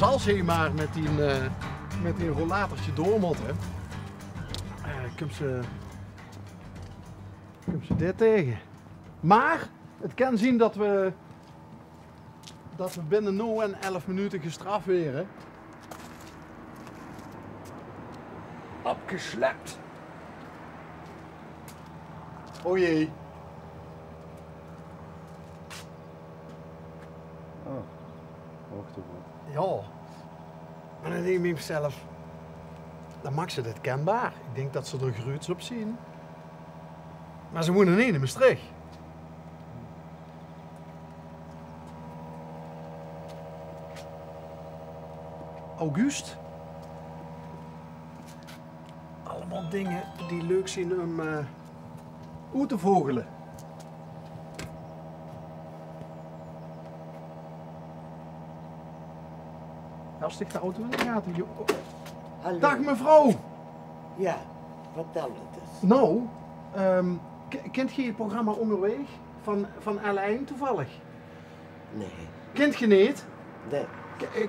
Dus als je maar met die rollatertje door moet, hè, kom ze dit tegen. Maar het kan zien dat we binnen 0 en 11 minuten gestraft werden. Opgeslept. O jee. Ja, maar dan denk ik bij mezelf, dan maakt ze dit kenbaar. Ik denk dat ze er gruuts op zien. Maar ze wonen niet in Maastricht. August. Allemaal dingen die leuk zijn om uit te vogelen. Sticht de auto in de gaten. Hallo. Dag mevrouw! Ja, vertel het eens. Nou, kent je het programma Óngerwaeg van L1 toevallig? Nee. Kent je niet? Nee.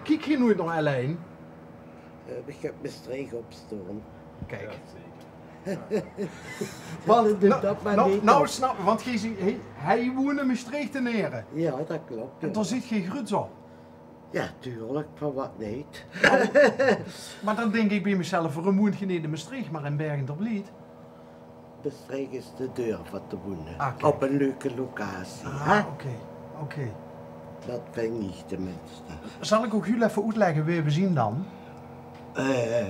Kijk je nooit naar L1? Ik heb mijn streek opstoren. Kijk. Ja, zeker. Want, nou snap je, want hij woont in Maastricht en Neren. Ja, dat klopt. Ja. En daar zit geen gruts op. Ja, tuurlijk, van wat niet. Nou, maar dan denk ik bij mezelf, waarom woont je niet in Maastricht, maar in Berg en Terblijt? Maastricht is de deur van te wonen. Okay. Op een leuke locatie. Ah, oké. Okay. Okay. Dat vind ik niet tenminste. Zal ik ook jullie even uitleggen wie we zien dan?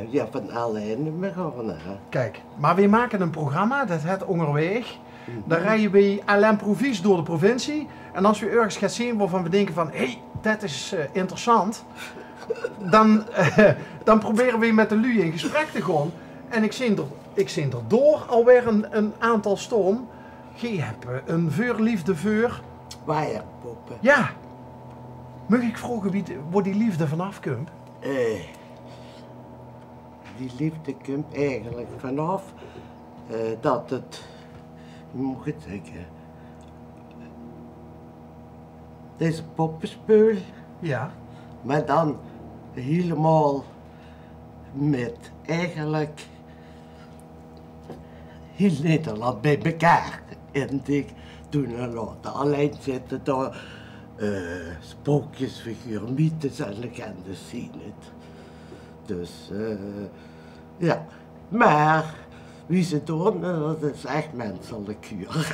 Ja, van alle einden maar gewoon. Kijk, maar we maken een programma, dat heet Óngerwaeg. Dan rijden we alleen provies door de provincie. En als we ergens gaan zien waarvan we denken van, hé, dat is interessant. Dan proberen we met de lui in gesprek te gaan. En ik zie er door alweer een aantal stoom. Je hebt een vuurliefde voor... Wajangpoppen. Ja. Mag ik vragen waar die liefde vanaf komt? Die liefde komt eigenlijk vanaf dat het... Hoe moet ik het zeggen? Deze poppenspul. Ja. Maar dan helemaal met eigenlijk heel Nederland bij elkaar. En ik doe een lot. Alleen zitten daar sprookjesfiguren, mythes en legendes zien het. Dus ja. Maar wie ze doen, dat is echt menselijk hier.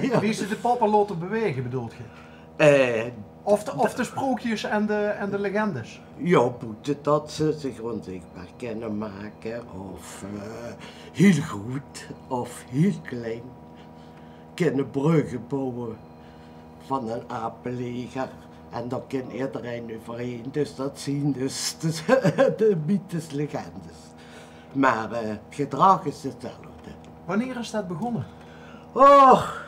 Ja. Wie ze de poppen laten bewegen bedoelt je? Of de sprookjes en de legendes? Ja, dat ze zich onzichtbaar kunnen maken, of heel goed, of heel klein. Kunnen bruggen bouwen van een apenleger. En daar kan iedereen overheen, dus dat zien dus de mythes, legendes. Maar gedrag is hetzelfde. Wanneer is dat begonnen? Och,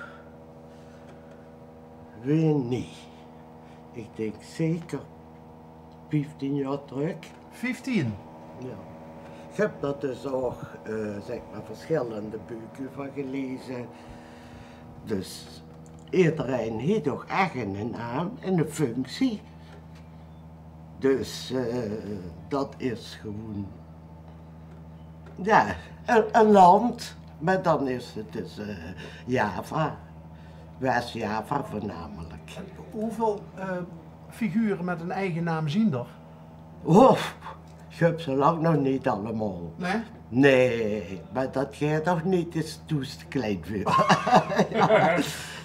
weet niet. Ik denk zeker 15 jaar terug. 15? Ja. Ik heb dat dus ook zeg maar verschillende boeken van gelezen. Dus iedereen heeft toch echt een naam en een functie. Dus dat is gewoon... Ja, een land, maar dan is het dus Java, West-Java voornamelijk. En hoeveel figuren met een eigen naam zien er? Oh, ik heb ze lang nog niet allemaal. Nee? Nee, maar dat gaat toch niet, is toest klein voor. Ja,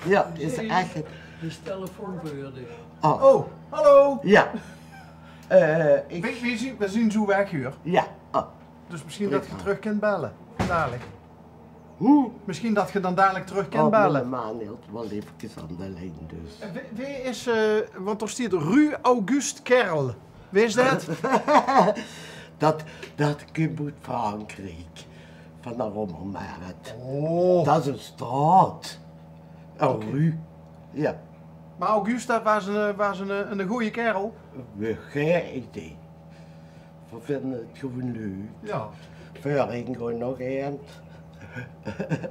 ja, is echt... Dus telefoonbeheerder. Oh. Oh, hallo! Ja. We zien zo weg hier. Ja. Oh. Dus misschien dat je terug kunt bellen, dadelijk. Hoe? Misschien dat je dan dadelijk terug kunt bellen. Mijn hield wel even aan de lijn dus. Wie is, want er staat Ru August Kerl. Wie is dat? Dat komt uit Frankrijk. Van de Rommelmarkt. Oh. Dat is een straat. Een Ru. Ja. Maar August, dat was een goeie kerel? Geen idee. We vinden het gewoon leuk. Ja. Verring gewoon nog een.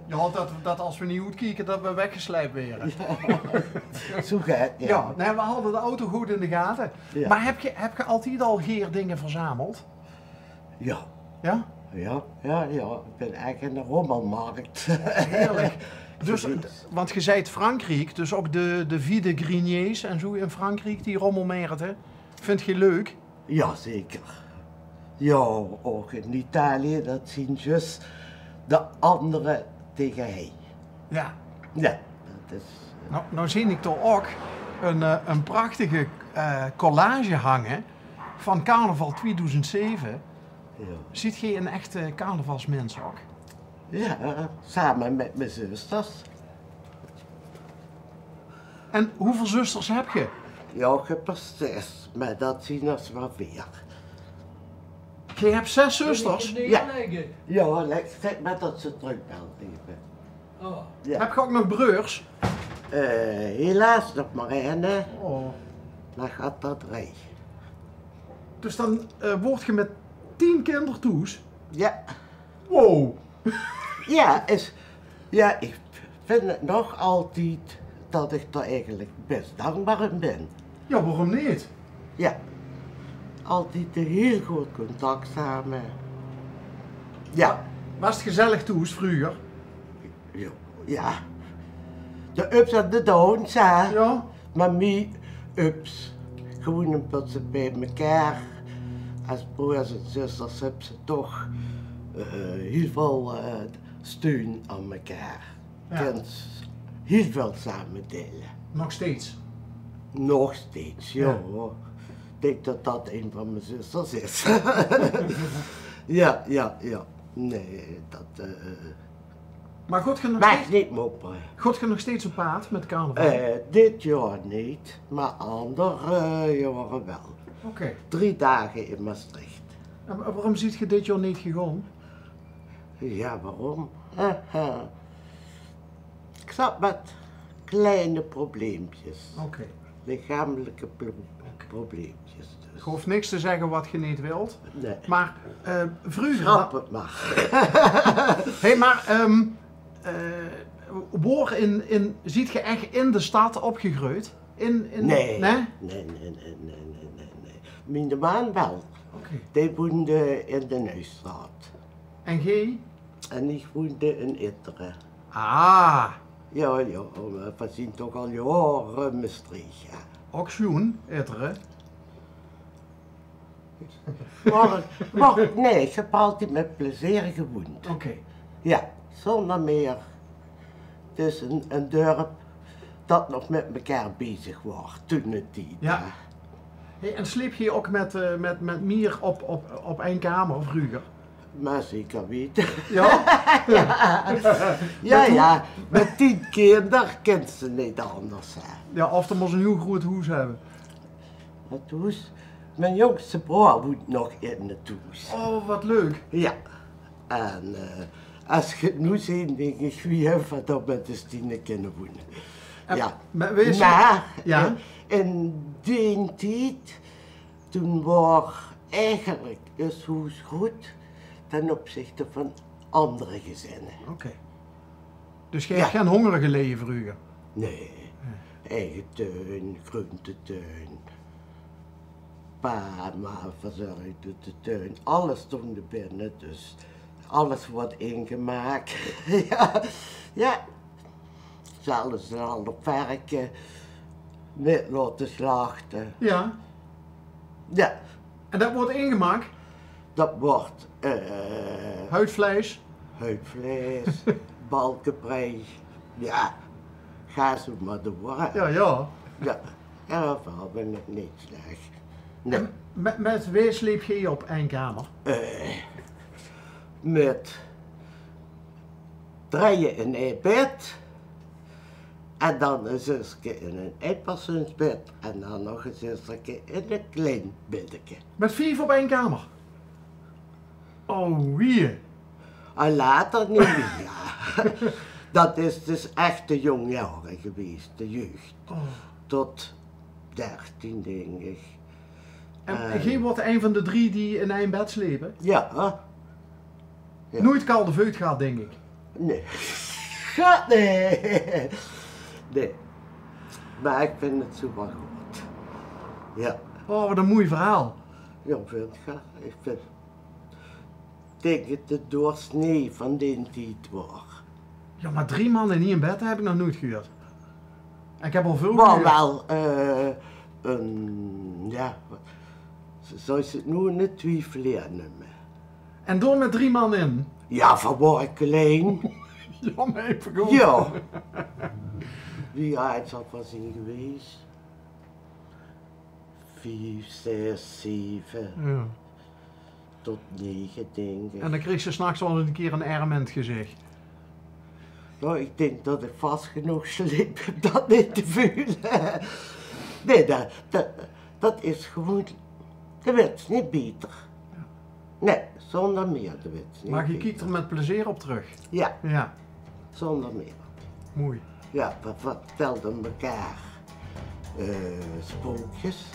Je hoopt dat als we niet goed kijken, dat we weggeslijpt werden. Ja. Zo gaat het, ja. Ja, nee, we hadden de auto goed in de gaten. Ja. Maar heb je altijd al geerdingen verzameld? Ja. Ja? Ja. Ik ben eigenlijk in de rommelmarkt. Heerlijk. Dus, want je zei Frankrijk, dus ook de vide greniers en zo in Frankrijk, die rommelmarkten. Vind je leuk? Ja, zeker. Ja, ook in Italië, dat zien just de anderen tegen hij. Ja. Ja, dat is... Nou zie ik toch ook een prachtige collage hangen van carnaval 2007. Ja. Ziet je een echte carnavalsmens ook? Ja, samen met mijn zusters. En hoeveel zusters heb je? Ja, ik heb er 6, maar dat zien we wel weer. Je hebt 6 zusters? Ja, zeg maar dat ze terugbelt even. Oh. Ja. Heb je ook nog broers? Helaas nog maar één. Oh. Dan gaat dat rij. Dus dan word je met 10 kindertoes? Ja. Wow. Ja, ik vind het nog altijd dat ik er eigenlijk best dankbaar in ben. Ja, waarom niet? Ja. Altijd een heel goed contact samen. Ja. Was het gezellig thuis vroeger? Ja. De ups en de downs, hè? Ja. Maar mij ups. Gewoon een beetje bij elkaar. Als broers en zusters hebben ze toch heel veel steun aan elkaar. Ja. Kunnen heel veel samen delen. Nog steeds? Nog steeds, ja. Hoor. Ik denk dat dat een van mijn zusters is. Ja. Nee, dat... Maar goed, je nog steeds op paard met carnaval? Dit jaar niet, maar andere jaren wel. Okay. 3 dagen in Maastricht. En waarom zit je dit jaar niet gegaan? Ja, waarom? Ik zat met kleine probleempjes. Okay. Lichamelijke probleempjes. Dus. Je hoeft niks te zeggen wat je niet wilt. Nee. Maar vroeger... Grap het maar. Hé, maar... ziet je echt in de stad opgegroeid? Nee. Mijn man wel. Okay. Die woonde in de Neustraat. En jij? En ik woonde in Itteren. Ah. Ja, we zien toch al jaren Maastricht. Ook schoon, Itteren. Maar nee, ik heb altijd met plezier gewoond. Oké. Okay. Ja, zonder meer. Het is een dorp dat nog met elkaar bezig was, toen het die. Ja. Hey, en sliep je ook met Mier op één kamer vroeger? Maar zeker weten. Ja? Ja. Met 10 kinderen kent ze niet anders. Hè. Ja, of dan moest een heel groot hoes hebben. Het hoes? Mijn jongste broer woont nog in het hoes. Oh, wat leuk. Ja. En als je het nu ziet, denk ik, wie heeft dat met de 10 kunnen wonen? Ja. Maar wees je... Ja. In die tijd, toen was eigenlijk het hoes goed ten opzichte van andere gezinnen. Oké. Okay. Dus jij hebt geen hongerige leven vroeger? Nee. Eigen tuin, groentetuin. Pa, ma, verzorgde de tuin. Alles stond er binnen, dus alles wordt ingemaakt. Ja. Zelfs alle varken, met laten slachten. Ja. Ja. En dat wordt ingemaakt? Dat wordt... Huidvlees, balkenprei, ja, ga zo maar door. Ja. Daarvan ben ik niet slecht. Nee. Met wie sliep je op één kamer? Met 3 in een bed en dan een zusje in een eenpersoonsbed en dan nog een zusje in een klein beddeke. Met 5 op één kamer? Oh, wie? En later niet meer. Dat is dus echt de jongjaren geweest, de jeugd. Oh. Tot 13, denk ik. En jij wordt een van de 3 die in een bed slepen? Ja. Nooit koude vuit gaat, denk ik. Nee. Gaat nee. Nee. Maar ik vind het super goed. Ja. Oh, wat een mooi verhaal. Ja, ik vind het tegen de doorsnee van die tijd was. Ja, maar 3 mannen niet in bed heb ik nog nooit gehoord. En ik heb al veel maar gehoord. Wel, ja, zou ze het nu niet twijfelen meer. En door met 3 man in? Ja, verborgen klein. Ja, maar even goed. Ja. Ja, het zal wel zien geweest. 5, 6, 7. Ja. Tot 9 denk ik. En dan kreeg ze s'nachts wel een keer een arm in het gezicht. Nou, ik denk dat ik vast genoeg sliep om dat niet te voelen. Nee, dat is gewoon... De wet is niet beter. Nee, zonder meer de wet is niet maar je kijkt er met plezier op terug? Ja. Ja. Zonder meer. Mooi. Ja, we vertelden elkaar sprookjes.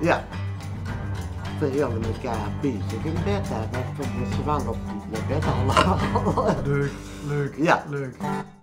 Ja. We hielden elkaar bezig in bed, hè. We moesten wel op naar bed allemaal. Leuk, leuk, ja. Leuk.